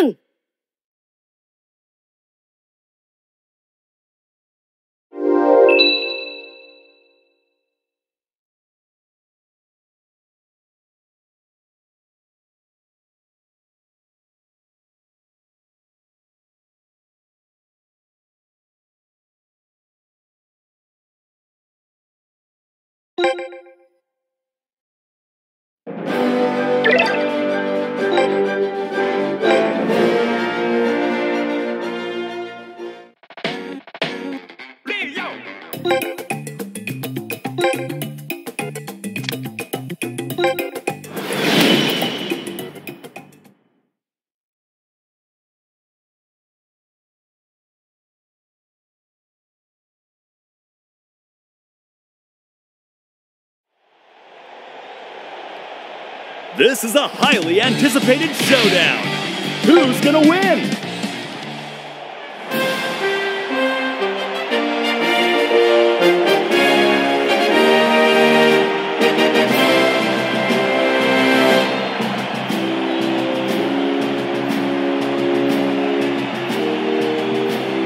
11! This is a highly anticipated showdown. Who's gonna win?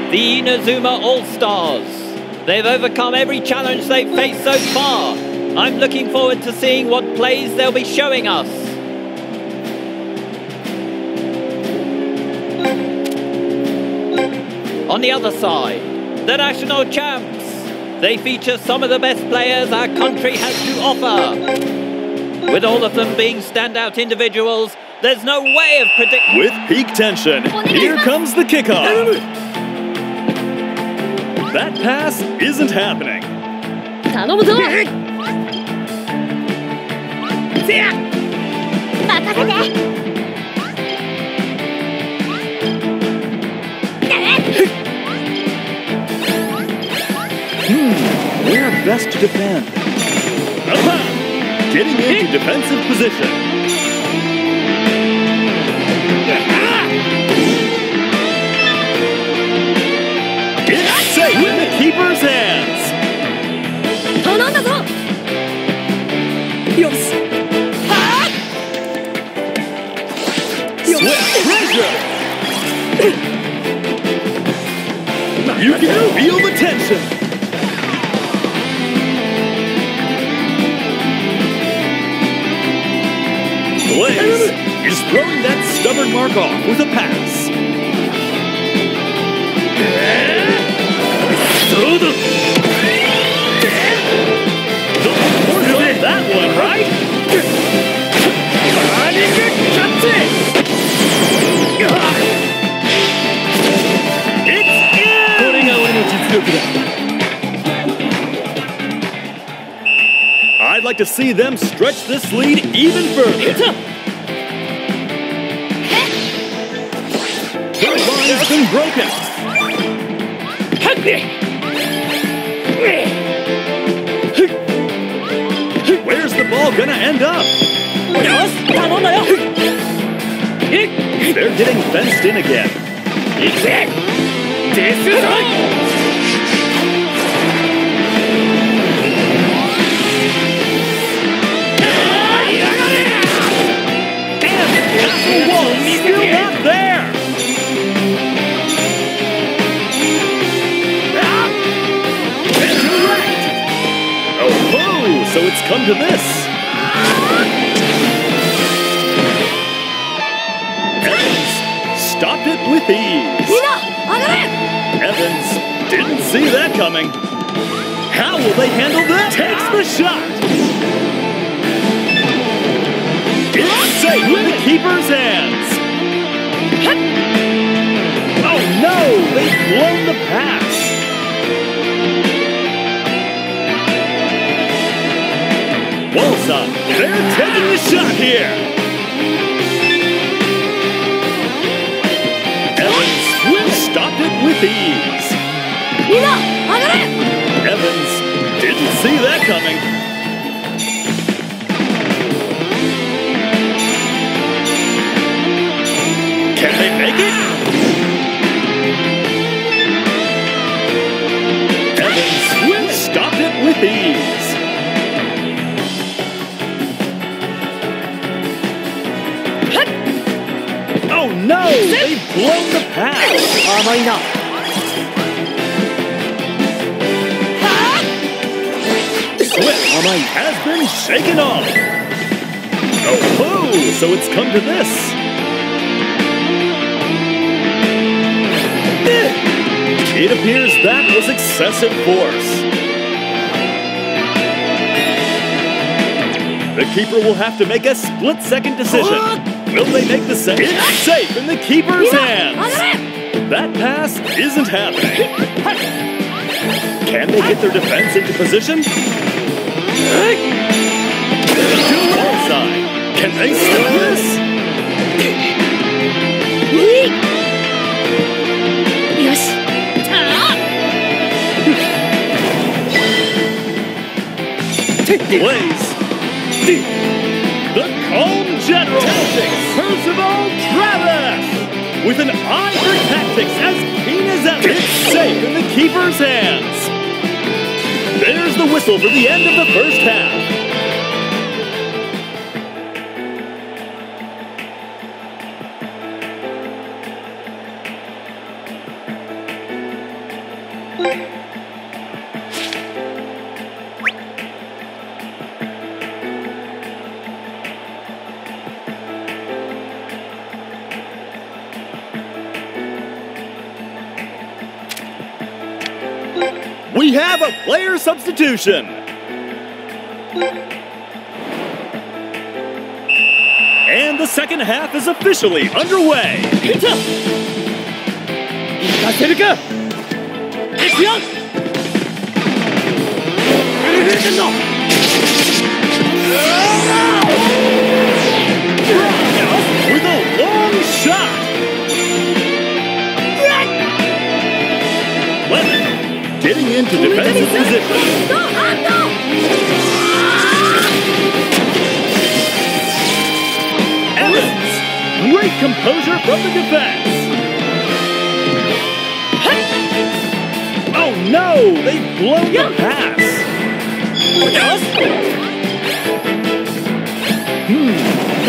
The Inazuma All-Stars. They've overcome every challenge they've faced so far. I'm looking forward to seeing what plays they'll be showing us. On the other side, the national champs. They feature some of the best players our country has to offer. With all of them being standout individuals, there's no way of predicting. With peak tension, here comes the kickoff. That pass isn't happening. We're best to defend. Getting into defensive position. It's safe in the keeper's hands. Swift pressure. You can feel the tension. Blaze is throwing that stubborn mark off with a pass. The corner of that one, right? It's in! I'd like to see them stretch this lead even further. Has been broken. Where's the ball gonna end up? They're getting fenced in again. So it's come to this. Evans stopped it with ease. Evans didn't see that coming. How will they handle this? Takes the shot. It's safe with the keeper's hands. Oh no, they've blown the pass. Walsa, they're taking the shot here. Evans stopped it with ease. Evans didn't see that coming. Can they make it? Evans stopped it with ease. Oh no! They've blown the pass! Amaina! Slip! Amai has been shaken off! Oh, so it's come to this! It appears that was excessive force. The keeper will have to make a split-second decision. Will they make the save? It's safe in the keeper's hands. That pass isn't happening. Can they get their defense into position? Offside. Can they stop this? Plays. The calm general, Percival Travis, with an eye for tactics as keen as ever. It's safe in the keeper's hands. There's the whistle for the end of the first half. We have a player substitution. And the second half is officially underway. With a long shot. Getting into defensive position. Evans! Great composure from the defense. Oh no! They've blown the pass.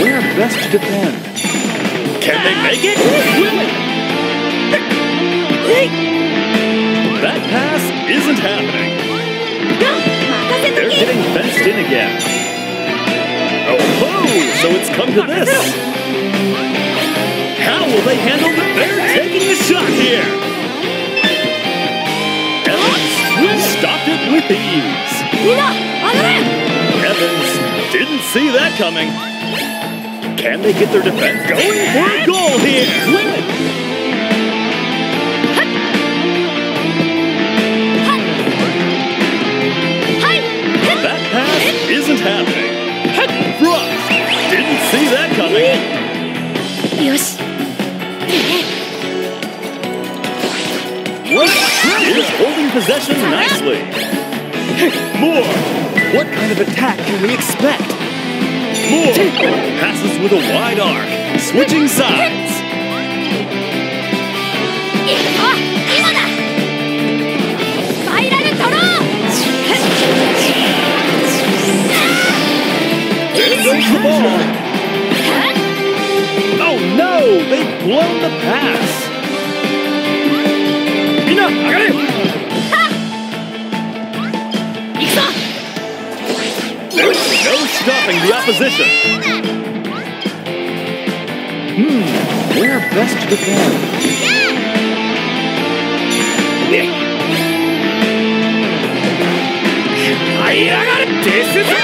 We're best to defend. Can they make it? That pass isn't happening. They're getting fenced in again. Oh, so it's come to this. How will they handle it? They're taking a shot here. Evans stopped it with ease. Evans didn't see that coming. Can they get their defense going for a goal here? Isn't happening. Frost didn't see that coming. Is holding possession nicely. Moore. What kind of attack can we expect? Moore passes with a wide arc, switching sides. The ball. Oh no! They've blown the pass! Enough! I got it! There's no stopping the opposition! We're best to defend. I got it! This is out!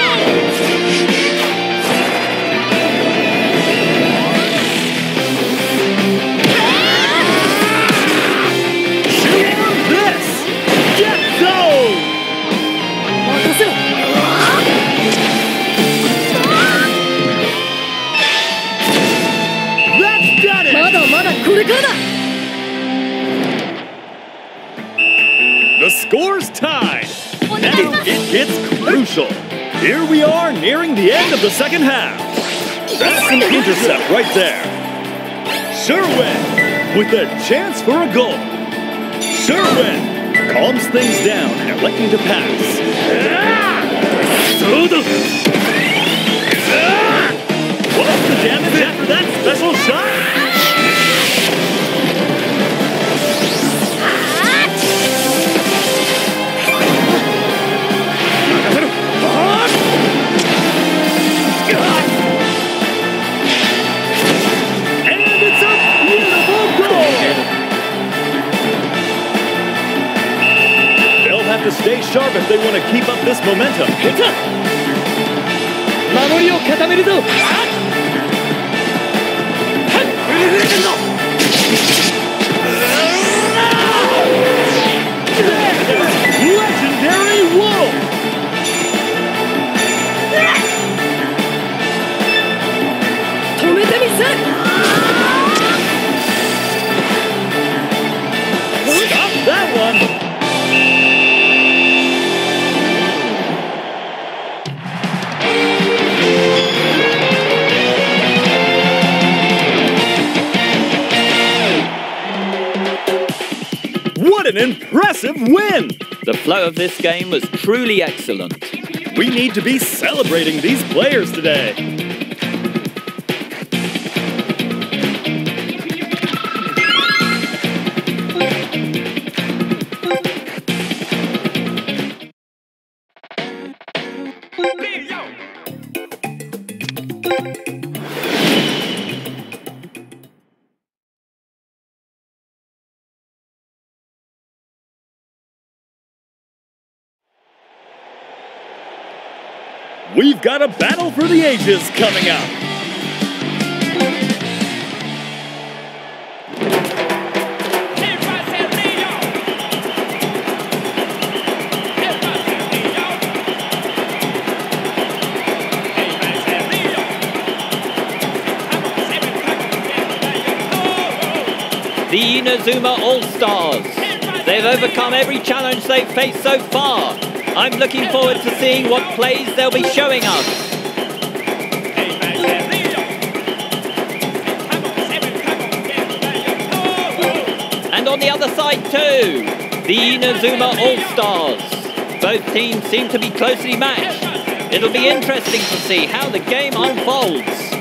The score's tied. Now it gets crucial. Here we are nearing the end of the second half. That's an intercept right there. Sherwin with a chance for a goal. Sherwin calms things down, electing to pass. What's the damage after that special shot? sharp if they want to keep up this momentum. Mamori wo katameru do. Legendary Wolf! Stop that one! An impressive win! The flow of this game was truly excellent. We need to be celebrating these players today. We've got a battle for the ages coming up. The Inazuma All-Stars. They've overcome every challenge they've faced so far. I'm looking forward to seeing what plays they'll be showing us. And on the other side too, the Inazuma All-Stars. Both teams seem to be closely matched. It'll be interesting to see how the game unfolds.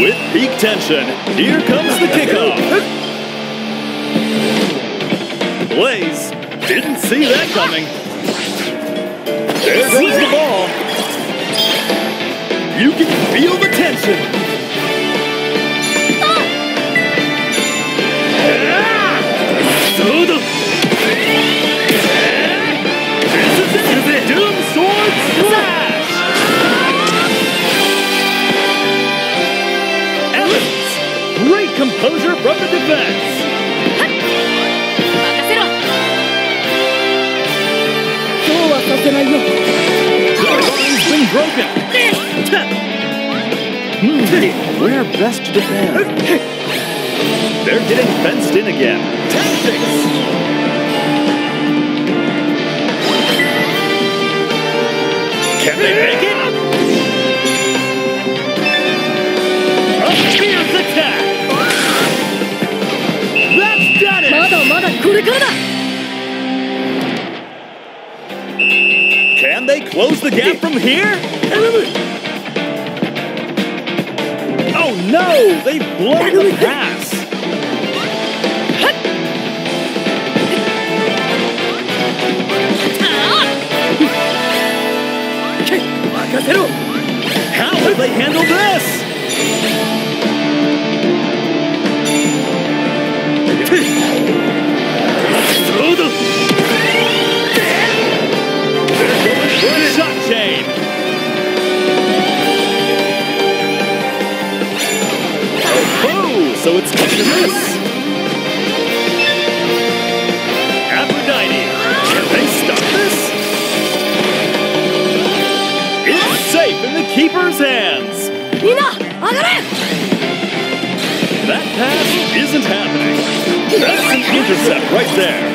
With peak tension, here comes the kickoff. Blaze didn't see that coming. There goes the ball. You can feel the tension. This is the Doom Sword Slash! Evans, great composure from the defense. The line's been broken. Where best to defend? They're getting fenced in again. Tactics! Can they make it? A fierce attack! That's done it! Can they close the gap from here? Oh no! They've blown the pass! How will they handle this? Shot chain! Oh, so it's coming to this! Aphrodite! Can they stop this? It's safe in the keeper's hands! That pass isn't happening! That's an intercept right there!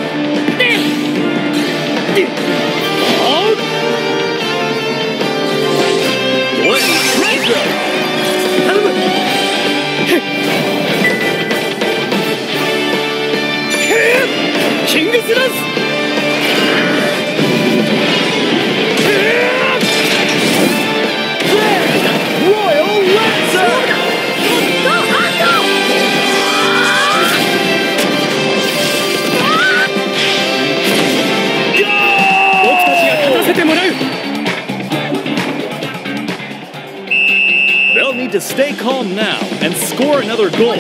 Stay calm now and score another goal.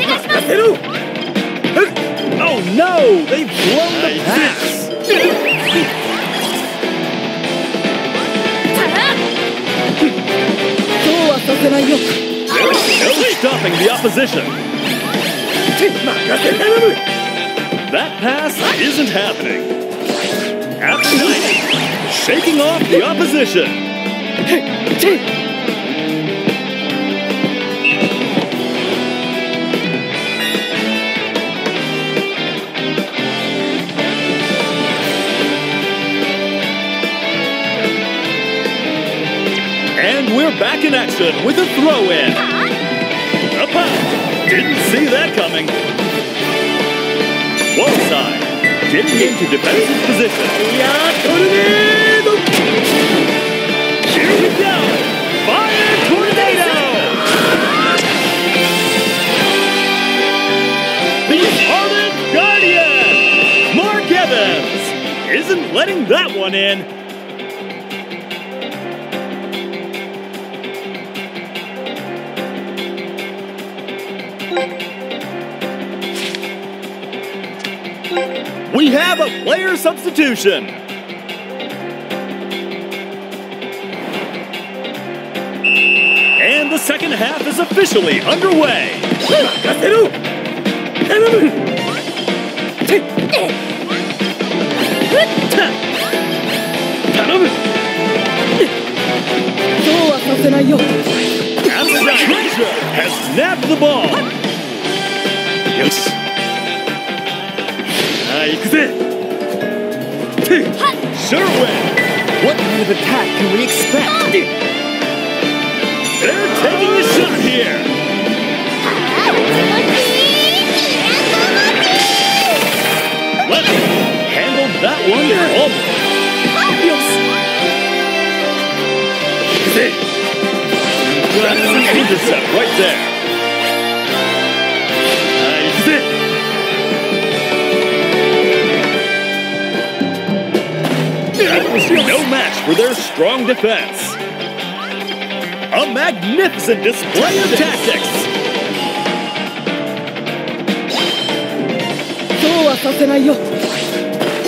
Oh no! They've blown the pass! No stopping the opposition! That pass isn't happening! Absolutely! Shaking off the opposition! We're back in action with a throw-in. Up out. Didn't see that coming. One side. Getting into defensive position. Here we go. Fire tornado. The Ardent Guardian. Mark Evans isn't letting that one in. We have a player substitution. And the second half is officially underway. Asahi has snapped the ball. Yes. Sherwin! What kind of attack can we expect? They're taking a shot here! Let's handle that one almost! That's an intercept right there! No match for their strong defense. A magnificent display of tactics.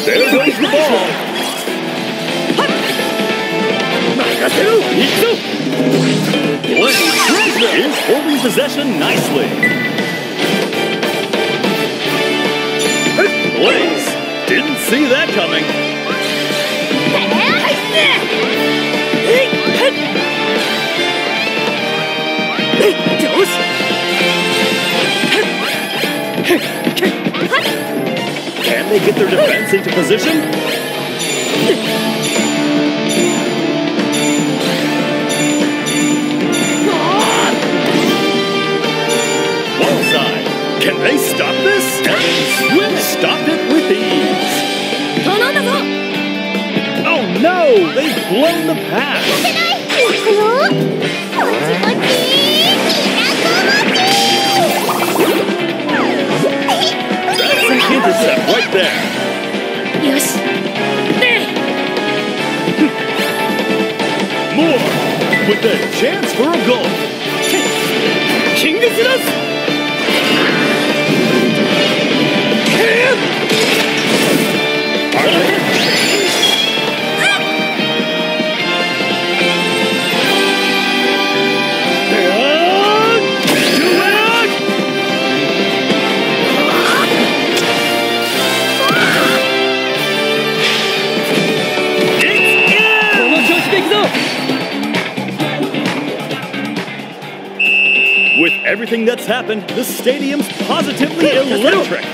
There goes the ball. Blake is holding possession nicely. Blaze didn't see that coming. Can they get their defense into position? One side. Can they stop this? And Swim stopped it with ease. Oh no! They've blown the pass. Intercept right there. Yes. More with a chance for a goal. King of us. With everything that's happened, the stadium's positively electric. That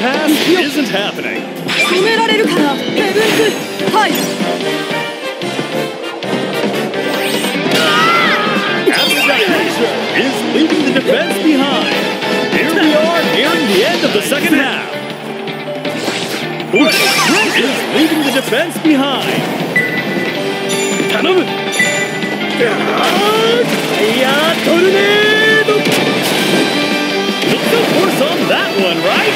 pass isn't happening. Abstraction is leaving the defense behind. Here we are nearing the end of the second half. Bush is leaving the defense behind. Tornado! Look the force on that one, right?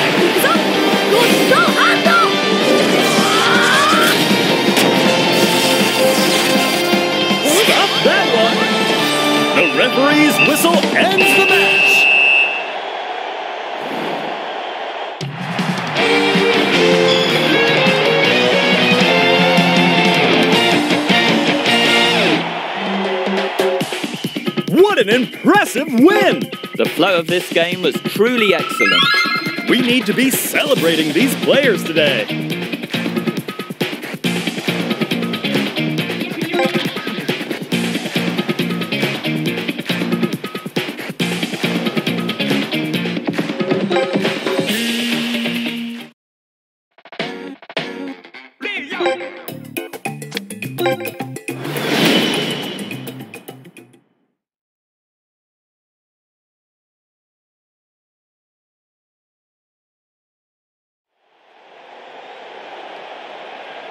Stop that one! The ref referee's whistle ends the match. What an impressive win! The flow of this game was truly excellent. We need to be celebrating these players today.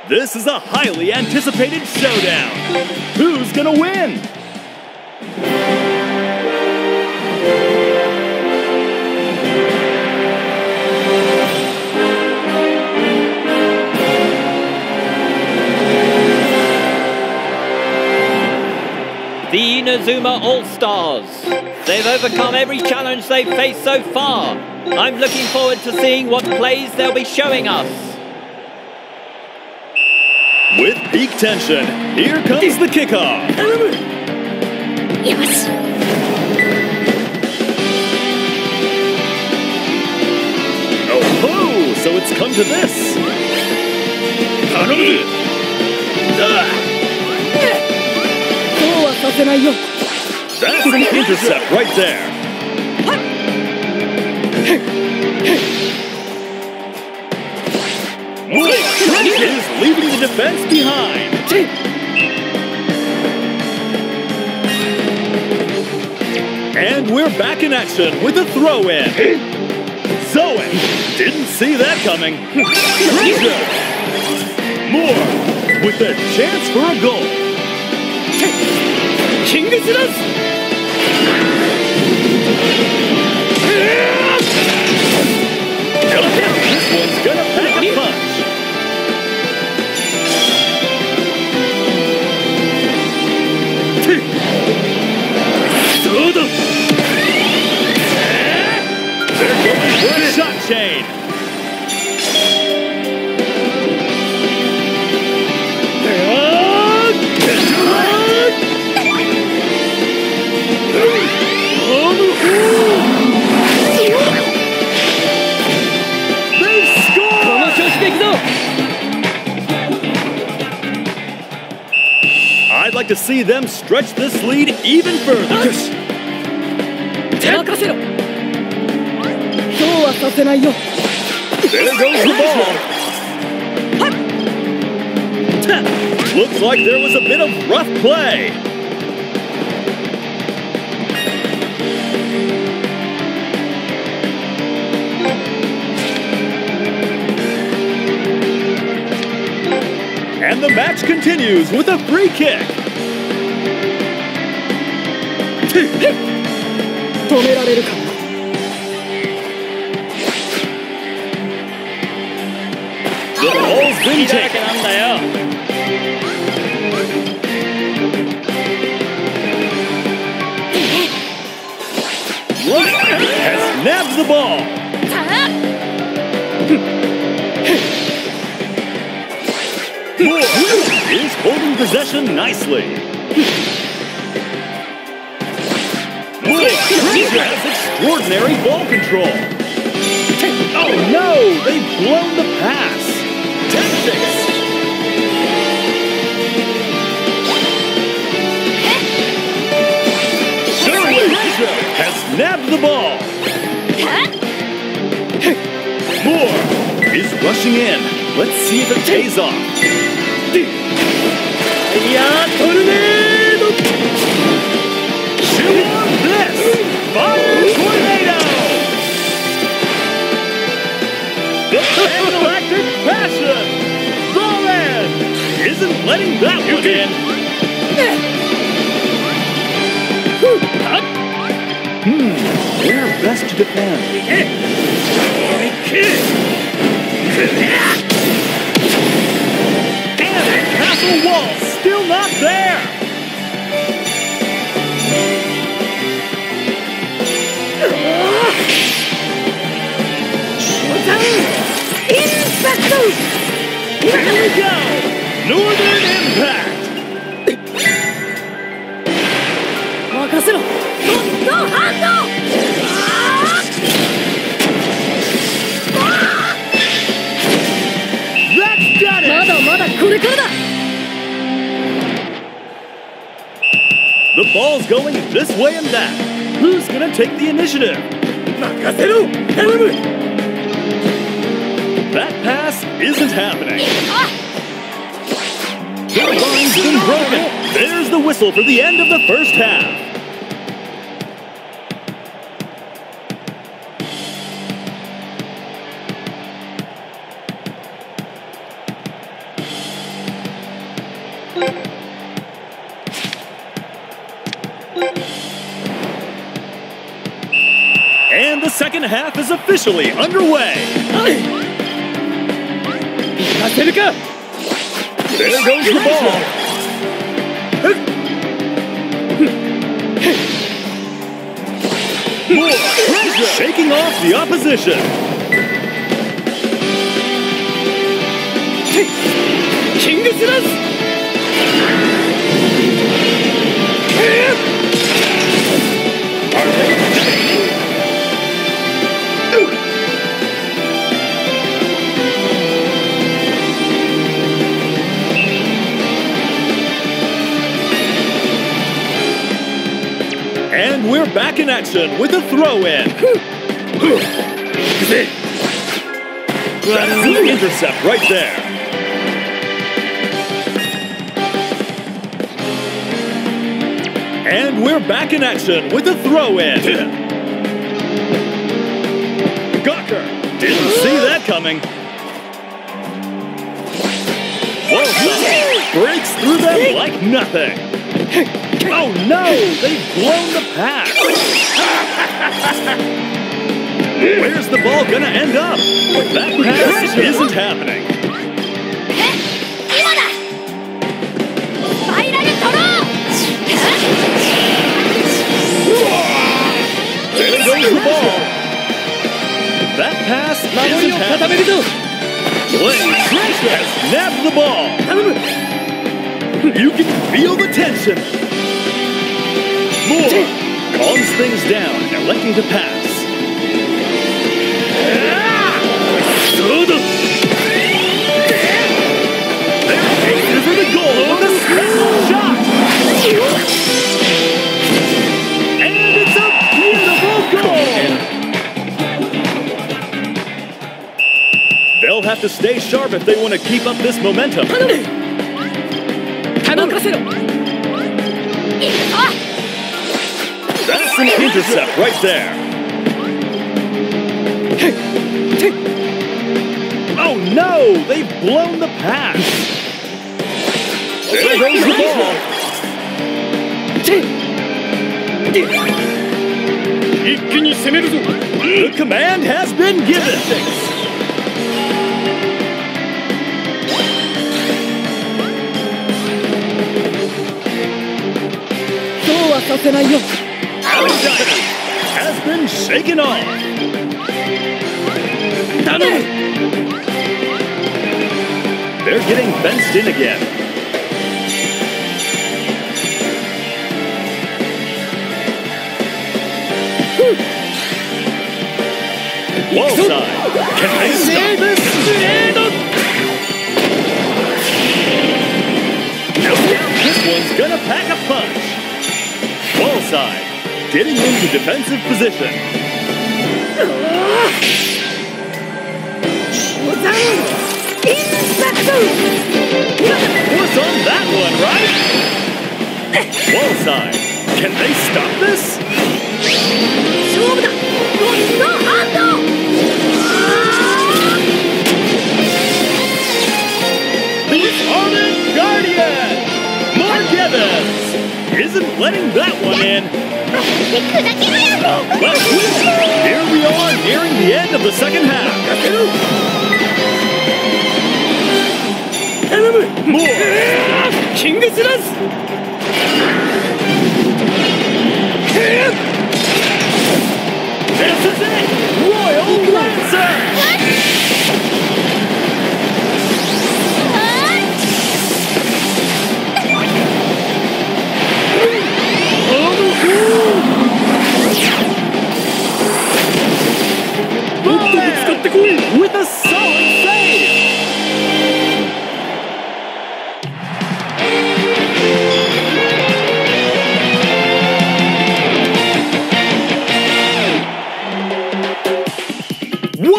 This is a highly anticipated showdown. Who's gonna win? The Inazuma All-Stars. They've overcome every challenge they've faced so far. I'm looking forward to seeing what plays they'll be showing us. With peak tension, here comes the kickoff. Yes. Oh ho! So it's come to this. That's an intercept right there. What a trick! Is leaving the defense behind! And we're back in action with a throw-in! Zoe! Didn't see that coming! Treasure! Moore! With a chance for a goal! King is in us! This one's gonna pack a punch! Shot chain. They've scored! I'd like to see them stretch this lead even further. There goes the ball! Looks like there was a bit of rough play! And the match continues with a free kick! The ball's been taken. Rush has nabbed the ball. Moore is holding possession nicely. Moore has extraordinary ball control. Oh no, they've blown the pass. Shirley has nabbed the ball. Moore is rushing in. Let's see if it pays off. Tornado! Shoot on this! Fire tornado! The electric passion! Isn't letting that one in. They're best to defend. And the castle wall still not there. Here we go! Northern Impact! Makasero! Gondo Hando! That's got it! The ball's going this way and that. Who's gonna take the initiative? Makasero! Tell him! That pass isn't happening. The line's been broken. There's the whistle for the end of the first half. And the second half is officially underway. There goes the ball. More pressure, shaking off the opposition. King of Zeros. We're back in action with a throw-in. That's the intercept right there. And we're back in action with a throw-in. Gawker didn't see that coming. Whoa, breaks through them like nothing. Oh no! They've blown the pass! Where's the ball gonna end up? That pass isn't happening! There goes the ball! That pass isn't happening! Blade Treasure has nabbed the ball! You can feel the tension! Moore calms things down, electing to pass. They're taking for the goal of the special shot! And it's a beautiful goal! They'll have to stay sharp if they want to keep up this momentum. That's an intercept right there. Oh no! They've blown the pass. There goes the ball. The command has been given. Has been shaken off. They're getting fenced in again. Wall side. Can they save this? This one's gonna pack a punch. Ball side, getting into defensive position. What's on that one, right? Ball side, can they stop this? The Armored Guardian, Mark Evans! Isn't letting that one in. Well, here we are nearing the end of the second half. More. King of Zeros. This is it. Royal Lancer.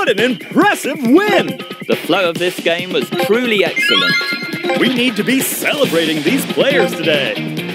What an impressive win! The flow of this game was truly excellent. We need to be celebrating these players today.